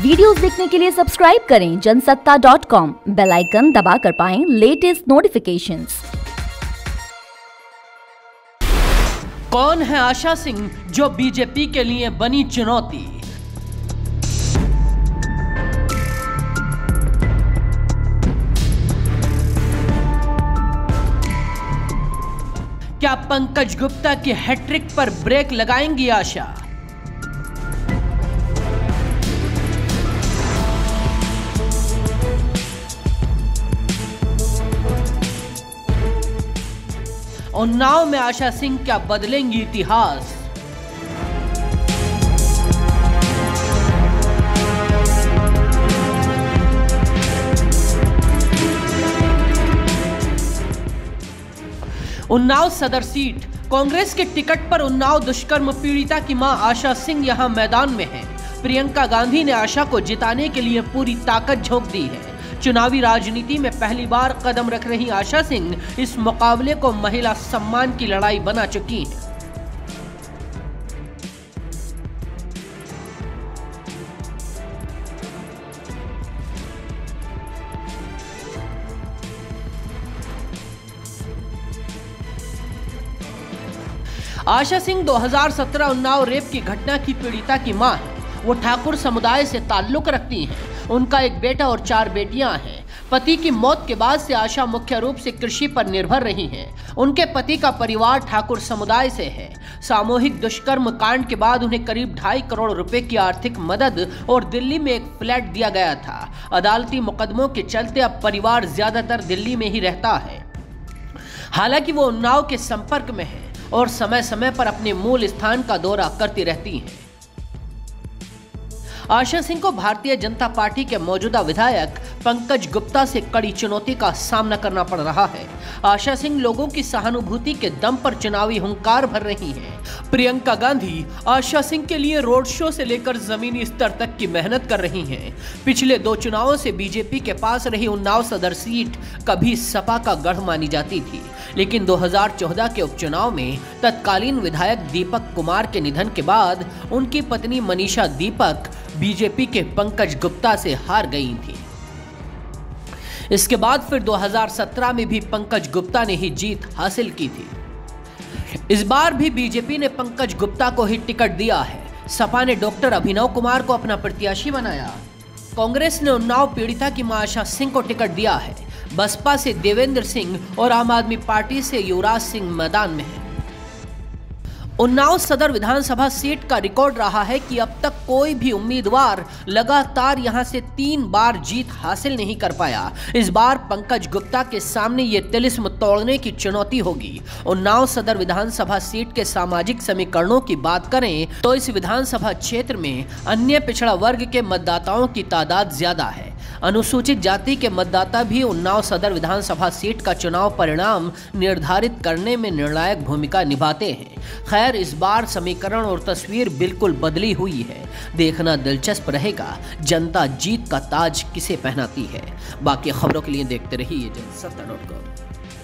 Videos देखने के लिए सब्सक्राइब करें जनसत्ता.com, बेल आइकन दबा कर पाएं लेटेस्ट नोटिफिकेशंस। कौन है आशा सिंह जो बीजेपी के लिए बनी चुनौती? क्या पंकज गुप्ता की हैट्रिक पर ब्रेक लगाएंगी आशा? उन्नाव में आशा सिंह क्या बदलेंगी इतिहास? उन्नाव सदर सीट कांग्रेस के टिकट पर उन्नाव दुष्कर्म पीड़िता की मां आशा सिंह यहां मैदान में हैं। प्रियंका गांधी ने आशा को जिताने के लिए पूरी ताकत झोंक दी है। चुनावी राजनीति में पहली बार कदम रख रही आशा सिंह इस मुकाबले को महिला सम्मान की लड़ाई बना चुकी हैं। आशा सिंह 2017 उन्नाव रेप की घटना की पीड़िता की मां है। वो ठाकुर समुदाय से ताल्लुक रखती हैं। उनका एक बेटा और 4 बेटियां हैं। पति की मौत के बाद से आशा मुख्य रूप से कृषि पर निर्भर रही हैं। उनके पति का परिवार ठाकुर समुदाय से है। सामूहिक दुष्कर्म कांड के बाद उन्हें करीब 2.5 करोड़ रुपए की आर्थिक मदद और दिल्ली में एक फ्लैट दिया गया था। अदालती मुकदमों के चलते अब परिवार ज्यादातर दिल्ली में ही रहता है। हालांकि वो उन्नाव के संपर्क में है और समय समय पर अपने मूल स्थान का दौरा करती रहती है। आशा सिंह को भारतीय जनता पार्टी के मौजूदा विधायक पंकज गुप्ता से कड़ी चुनौती का सामना करना पड़ रहा है। आशा सिंह लोगों की सहानुभूति के दम पर चुनावी हुंकार भर रही हैं। प्रियंका गांधी आशा सिंह के लिए रोड शो से लेकर जमीनी स्तर तक की मेहनत कर रही हैं। पिछले 2 चुनावों से बीजेपी के पास रही उन्नाव सदर सीट कभी सपा का गढ़ मानी जाती थी, लेकिन 2014 के उपचुनाव में तत्कालीन विधायक दीपक कुमार के निधन के बाद उनकी पत्नी मनीषा दीपक बीजेपी के पंकज गुप्ता से हार गई थी। इसके बाद फिर 2017 में भी पंकज गुप्ता ने ही जीत हासिल की थी। इस बार भी बीजेपी ने पंकज गुप्ता को ही टिकट दिया है। सपा ने डॉक्टर अभिनव कुमार को अपना प्रत्याशी बनाया। कांग्रेस ने उन्नाव पीड़िता की मां आशा सिंह को टिकट दिया है। बसपा से देवेंद्र सिंह और आम आदमी पार्टी से युवराज सिंह मैदान में है। उन्नाव सदर विधानसभा सीट का रिकॉर्ड रहा है कि अब तक कोई भी उम्मीदवार लगातार यहां से 3 बार जीत हासिल नहीं कर पाया। इस बार पंकज गुप्ता के सामने ये तिलिस्म तोड़ने की चुनौती होगी। उन्नाव सदर विधानसभा सीट के सामाजिक समीकरणों की बात करें तो इस विधानसभा क्षेत्र में अन्य पिछड़ा वर्ग के मतदाताओं की तादाद ज्यादा है। अनुसूचित जाति के मतदाता भी उन्नाव सदर विधानसभा सीट का चुनाव परिणाम निर्धारित करने में निर्णायक भूमिका निभाते हैं। खैर, इस बार समीकरण और तस्वीर बिल्कुल बदली हुई है। देखना दिलचस्प रहेगा जनता जीत का ताज किसे पहनाती है। बाकी खबरों के लिए देखते रहिए जनसत्ता.com।